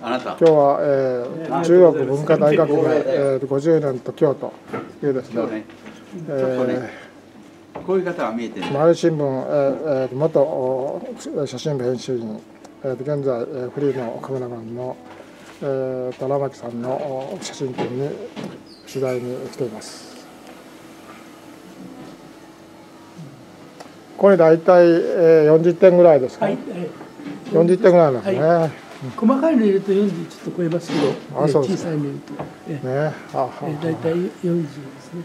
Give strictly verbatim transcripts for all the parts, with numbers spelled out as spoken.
今日は、えー、中国文化大学の、えー、ごじゅうねんと今日というですね、毎日新聞、えー、元写真部編集員、えー、現在、えー、フリーのカメラマンの、えー、荒牧さんの写真展に取材に来ています。これ大体よんじゅってんぐらいですか。はい、よんじゅってんぐらいですね。はい、細かいの入れるとよんじゅうちょっと超えますけど、小さいの入れると、ね、大体よんじゅうですね。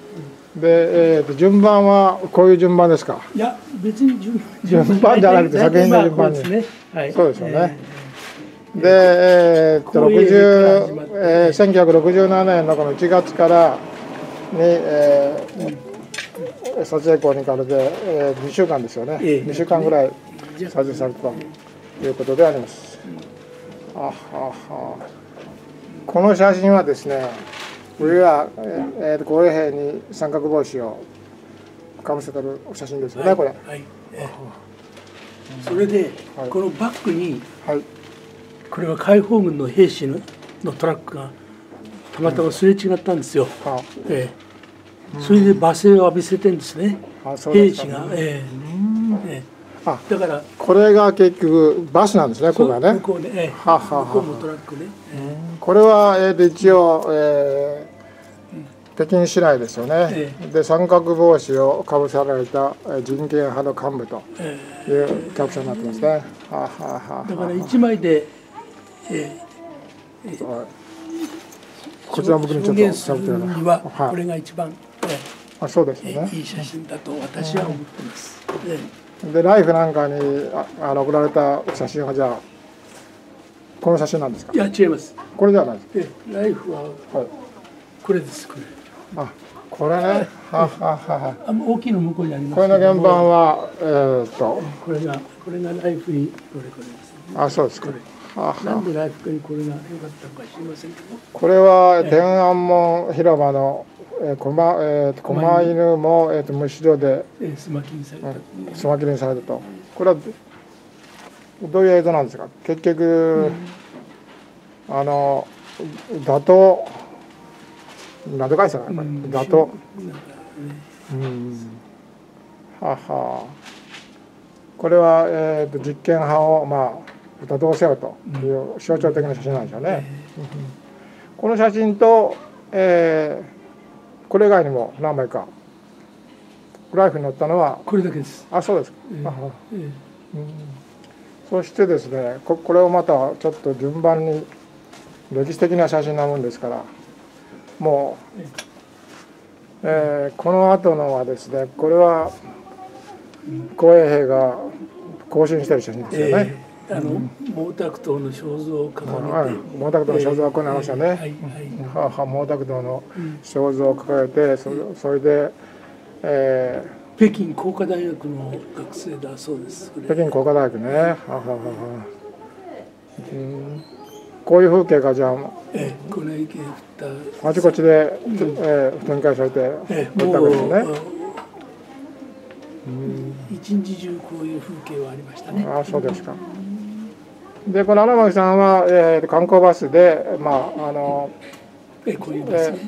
で、えー、順番はこういう順番ですか。いや、別に順番、順番じゃなくて作品の順番に。そうですよね。で、えー、っとろくじゅう、えー、せんきゅうひゃくろくじゅうななねんのこのいちがつからに、えーうん撮影校に行かれて、えー、にしゅうかんですよね、えー、にしゅうかんぐらい撮影されたということであります。あははこの写真はですね、上は公衛兵に三角帽子をかぶせてる写真ですよね、はい、これ。はいえー、それで、はい、このバッグに、はい、これは解放軍の兵士 の, のトラックがたまたますれ違ったんですよ。うんえーそれで罵声を浴びせてんですね。兵士が、ええ、あ、だからこれが結局バスなんですね。これね。向こうね、ははは。向こうもトラックね。これはえで一応北京市内ですよね。で三角帽子をかぶせられた人権派の幹部というキャプションになってますね。ははは。だから一枚で。こちら僕にちょっとしゃべってるのはこれが一番。あ、そうですね。いい写真だと私は思ってます。で、ライフなんかにあの送られた写真はじゃあこの写真なんですか？いや違います。これじゃないです。ライフはこれですこれ。あ、これね。はははは。あの大きいの向こうにあります。これの原版はえっとこれがこれがライフにこれこれです。あ、そうですこれ。なんでライフにこれが良かったのか知りませんけど。これは天安門広場の狛犬も無視所でスマキリにされた。スマキリにされたと。これはどういう映像なんですか。結局あの打倒なんとかいさない。打倒。うん。はは。これはえっと実験派をまあ。打倒せよという象徴的な写真なんですよね。うん、この写真と、えー、これ以外にも何枚かライフに載ったのはこれだけです。あ、そうですか。そしてですね、こ、これをまたちょっと順番に歴史的な写真なもんですから、もう、えー、この後のはですね、これは紅衛兵が行進している写真ですよね。えーあの毛沢東の肖像を掲げて、毛沢東の肖像はこれありましたね。はいはい。毛沢東の肖像を掲げて、そそれで、えー、北京工科大学の学生だそうです。北京工科大学ね。ははは。うん。こういう風景がじゃあ、ええ、この池降った。あちこちで、ええ、展開されて、ええ、もう。一日中こういう風景はありましたね。ああ、そうですか。で、この荒牧さんは、えー、観光バスで、まああの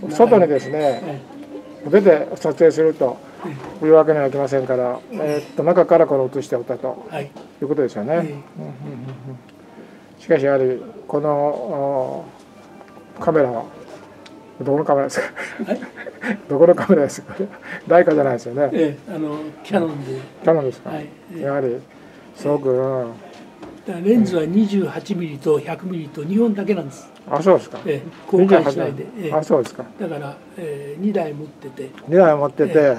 外にですね、出て撮影するというわけにはいきませんから、えっと中からこれを写しておったということですよね。しかしやはりこのカメラはどこのカメラですか。どこのカメラですか。ライカじゃないですよね。ええ、あのキャノンで。キャノンですか。はい、やはりすごく。ええ、レンズはにじゅうはちミリとひゃくミリとにほんだけなんです。あ、そうですか。ええ、公開しないで。ええ、あ、そうですか。だから、ええ、にだい持ってて。にだい持ってて。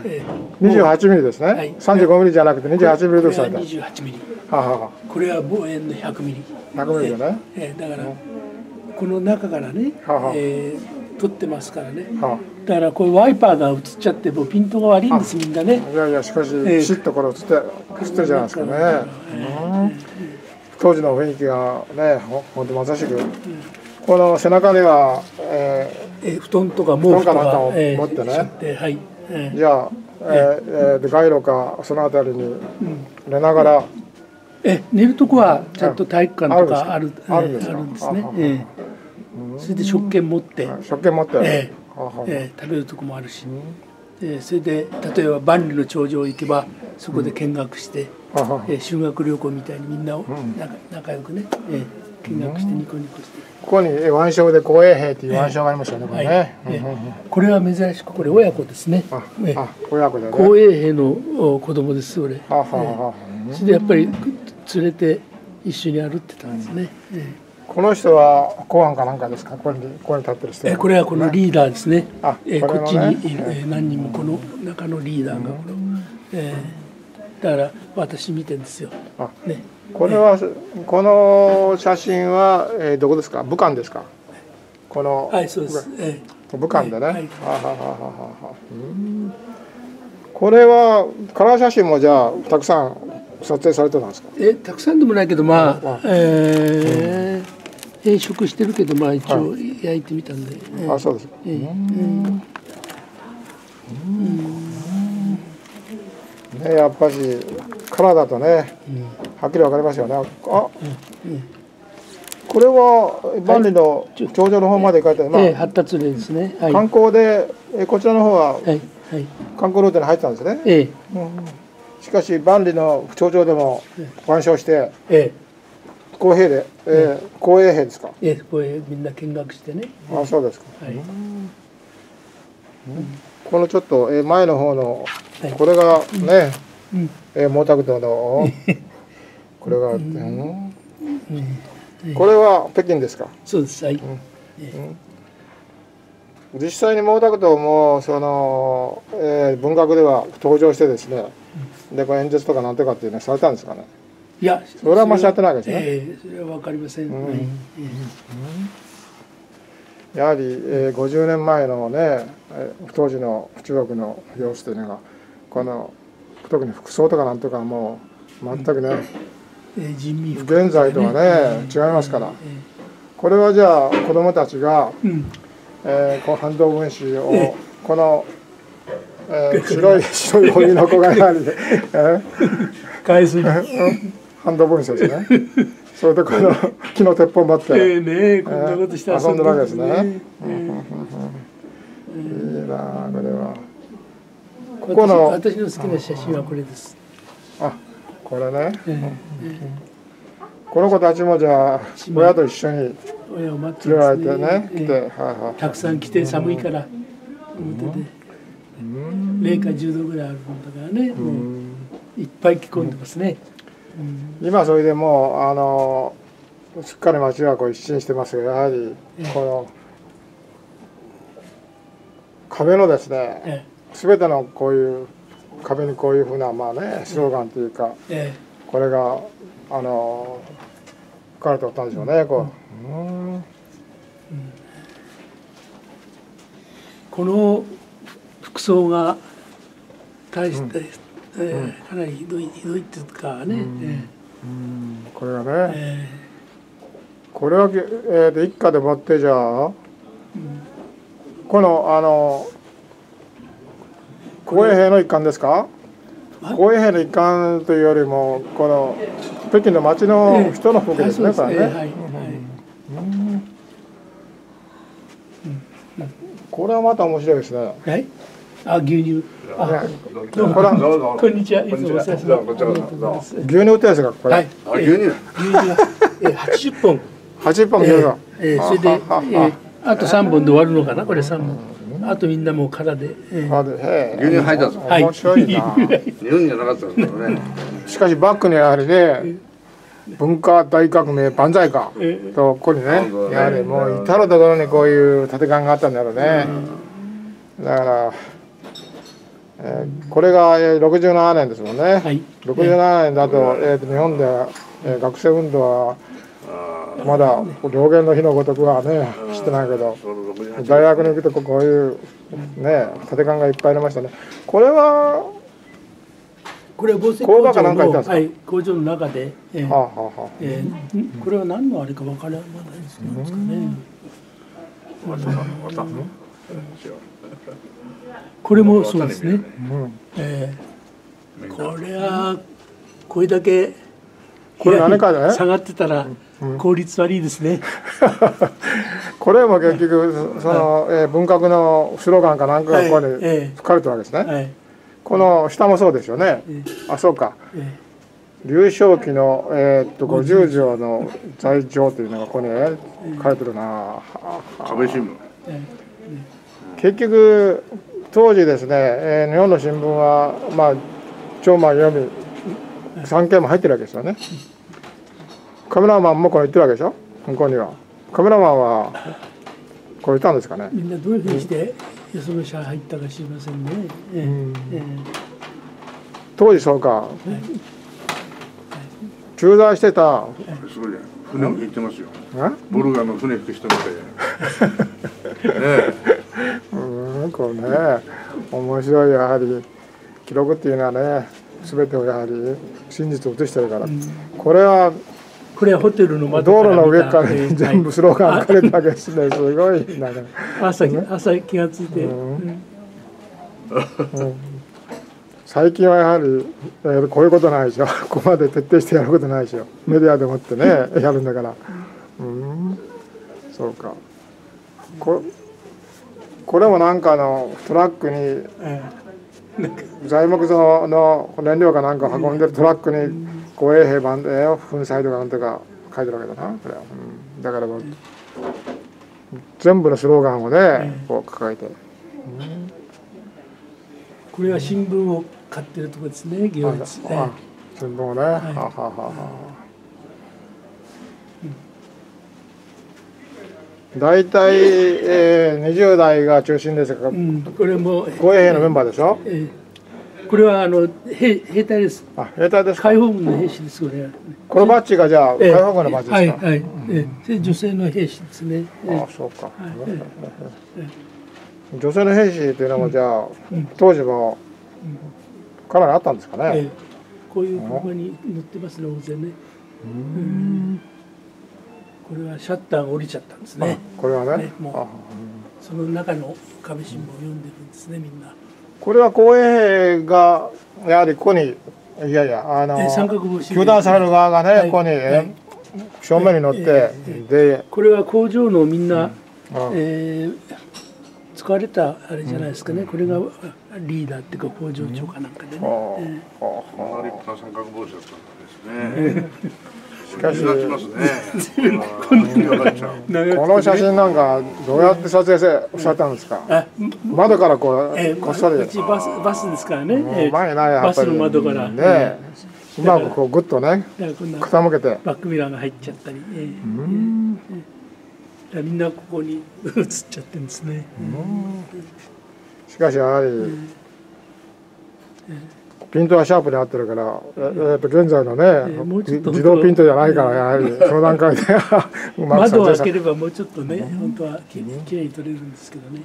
にじゅうはちミリですね。はい。さんじゅうごミリじゃなくてにじゅうはちミリですね。にじゅうはちミリ。ははは。これは望遠のひゃくミリ。ひゃくミリよね。ええ、だからこの中からね。ええ。撮ってますからね。だからこうワイパーが映っちゃってもうピントが悪いんですみんなね。いやいや、しかしピシッとこれ映って映ってるじゃないですかね。当時の雰囲気がね、本当まさしくこの背中には布団とか毛布とかを持ってね。じゃあ街路かそのあたりに寝ながら。え寝るとこはちゃんと体育館とかあるあるんですね。それで食券持って食券持って食べるとこもあるし、それで例えば万里の長城行けばそこで見学して修学旅行みたいにみんな仲良くね見学してニコニコして。ここに腕章で紅衛兵っていう腕章がありますよね。これね。これは珍しくこれ親子ですね。親子だね。紅衛兵の子供です俺。それでやっぱり連れて一緒に歩ってたんですね。この人は公安かなんかですか。ここにここに立ってる人。えこれはこのリーダーですね。あ、えこっちに何人もこの中のリーダーがこれ。だから私見てるんですよ。ね。これはこの写真はえどこですか。武漢ですか。このはいそうです。武漢だね。これはカラー写真もじゃあたくさん撮影されてたんですか。えたくさんでもないけどまあえ変色してるけどまあ一応焼いてみたんで。あそうです。ねやっぱりカラーだとね。はっきりわかりますよね。あ、これは万里の長城の方まで書いてある。まあ発達例ですね。観光でこちらの方は観光ルートに入ってたんですね。しかし万里の長城でも腕章して、公兵で、公衛兵ですか。え、公衛みんな見学してね。あ、そうですか。このちょっと前の方のこれがね、毛沢東の。これがあって、これは北京ですか。そうです。はい。実際に毛沢東もその、えー、文学では登場してですね。でこれ演説とかなんてかっていうのはされたんですかね。いや、それはましやってないわけですね。ええー、それはわかりません。うんうん、やはり、えー、ごじゅうねんまえのね、当時の中国の様子というのがこの特に服装とかなんとかもう全くね。うん現在とはね違いますから、これはじゃあ子どもたちが、えー、この反動分子をこの、えー、白い白い鬼の子がやはり返す反動分子ですね。それでこの木の鉄砲を持って遊んでるわけですね。いいなこれは。ここの私の好きな写真はこれです。あ。これね、この子たちもじゃあ親と一緒に連れられてね来てたくさん来て寒いから表でれいかじゅうどぐらいあるもんだからねもういっぱい着込んでますね。今それでもうあのすっかり街はこう一新してますがやはりこの壁のですね全てのこういう壁にこういうふうなまあねスローガンというか、ええ、これがあの書かれておったんでしょうねこう、うんうん、この服装が大して、うんえー、かなりひどいひどいっていうかね、うんうん、これがね、えー、これは、えー、で一家でもってじゃあ、うん、このあの紅衛兵の一環ですか。紅衛兵の一環というよりもこの北京の街の人の風景ですね。これね。これはまた面白いですね。はい。あ牛乳。どうもこんにちは。こんにちは。牛乳売ってますかこれ。はい。牛乳。牛乳。八十本。八十本牛乳。えそれであと三本で終わるのかなこれ三本。あとみんなもう殻で。殻で。牛乳入ったぞ。面白いな。日本じゃなかったですからね。しかしバックにやはりね、文化大革命万歳かとここにね、やはりもう至る所にこういう建てがんがあったんだろうね。だからこれがろくじゅうななねんですもんね。ろくじゅうななねんだとえと日本で学生運動は。まだ両言の日のごとくはね知ってないけど大学に行くとこういうね建て看がいっぱいありましたね。これはこれは工場かなんか行ったんですか。はい工場の中でこれは何のあれか分からないですけどねこれもそうですねこれはこれだけ。これ何かね、下がってたら効率悪いですね。これも結局その、えー、文革のスローガンかなんかがここに書かれてるわけですね。はい、この下もそうですよね。あ、そうか。劉少奇のえー、っとごじゅう条の罪状というのがここに書いてるな。壁新聞。結局当時ですね、えー、日本の新聞はまあ超満読み産経も入ってるわけですよね。カメラマンもこれ言ってるわけでしょ。向こうにはカメラマンはこれ言ったんですかね。みんなどういうふうにしてその社入ったか知りませんね。えーえー、当時そうか。はい、駐在してた。すごいじゃない。船も引いてますよ。ボルガの船引く人みたいじゃない。うん、こうね、面白い。やはり記録っていうのはね、すべてをやはり真実を映してるから。うん、これはこれはホテルの窓から見た道路の上から、ね、全部スローガン書かれたわけですね。すごいなんか朝朝気がついて。最近はやはり、えー、こういうことないでしょ。ここまで徹底してやることないでしょ。メディアでもってね、やるんだから。うん、そうか。こ、これもなんかあのトラックに材木造の燃料かなんかを運んでるトラックに護衛兵版で粉砕とかなんとか書いてるわけだな。これは、うん、だから全部のスローガンをね、こう掲げて。うん、これは新聞を買ってるところですね。行列で。新聞をね。はははは。だいたい二十代が中心ですが、うん、これも護衛兵のメンバーでしょ。えー、これはあの兵兵隊です。あ、兵隊です。解放軍の兵士ですこれ。このバッジがじゃあ解放軍のバッジですか。はいはい。ええ、女性の兵士ですね。あ、そうか。女性の兵士というのもじゃあ当時もかなりあったんですかね。こういう車に乗ってますね、大勢ね。これはシャッターが降りちゃったんですね。これはね、その中の壁新聞を読んでるんですね、みんな。これは公営がやはりここに、いやいや、あの糾弾される側がね、ここに正面に乗って、でこれは工場のみんな使われたあれじゃないですかね。これがリーダーっていうか工場長かなんかでね。しかしこの写真なんかどうやって撮影されたんですか。窓からこうこっそり。うちバスバスですからね。バスの窓からね、うまくこうグッとね傾けてバックミラーが入っちゃったり。みんなここに映っちゃってるんですね。しかしやはりピントはシャープに合ってるから、やっぱ現在のね自動ピントじゃないからやはりその段階で窓を開ければもうちょっとね本当はきれいに撮れるんですけどね。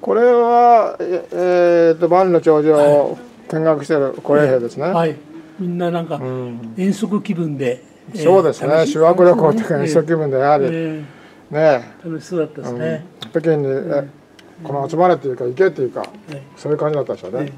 これはえっと万里の長城を見学してる護衛兵ですね。はい、みんななんか遠足気分で。そうですね、修学旅行とか遠足気分でやはり。ね、楽しそうだったですね。北京にこの集まれっていうか行けっていうかそういう感じだったでしょうね。